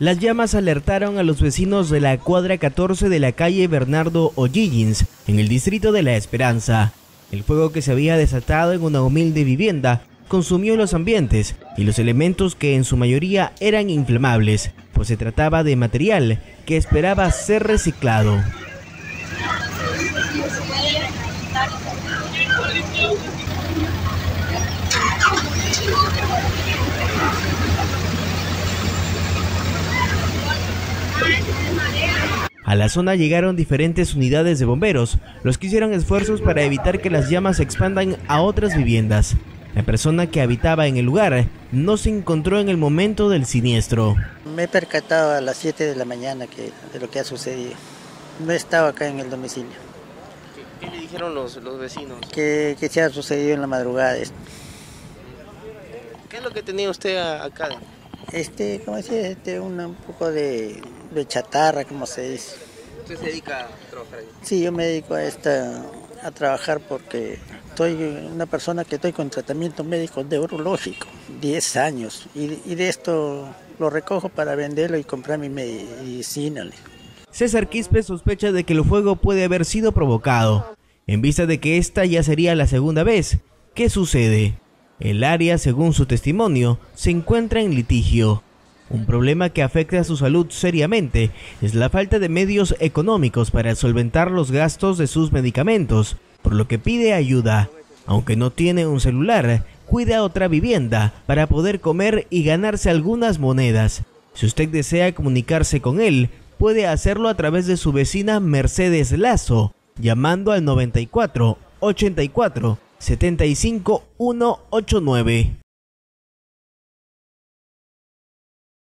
Las llamas alertaron a los vecinos de la cuadra 14 de la calle Bernardo O'Higgins, en el distrito de La Esperanza. El fuego que se había desatado en una humilde vivienda consumió los ambientes y los elementos que en su mayoría eran inflamables, pues se trataba de material que esperaba ser reciclado. A la zona llegaron diferentes unidades de bomberos, los que hicieron esfuerzos para evitar que las llamas se expandan a otras viviendas. La persona que habitaba en el lugar no se encontró en el momento del siniestro. Me he percatado a las 7 de la mañana de lo que ha sucedido. No estaba acá en el domicilio. ¿Qué le dijeron los vecinos? Que se ha sucedido en la madrugada. ¿Qué es lo que tenía usted acá? ¿Cómo decía? Un poco de chatarra, como se dice. ¿Usted se dedica a trabajar ahí? Sí, yo me dedico a trabajar porque soy una persona que estoy con tratamiento médico neurológico, 10 años, y de esto lo recojo para venderlo y comprar mi medicina. César Quispe sospecha de que el fuego puede haber sido provocado, en vista de que esta ya sería la segunda vez que sucede. El área, según su testimonio, se encuentra en litigio. Un problema que afecta a su salud seriamente es la falta de medios económicos para solventar los gastos de sus medicamentos, por lo que pide ayuda. Aunque no tiene un celular, cuida otra vivienda para poder comer y ganarse algunas monedas. Si usted desea comunicarse con él, puede hacerlo a través de su vecina Mercedes Lazo, llamando al 94 84 75 189.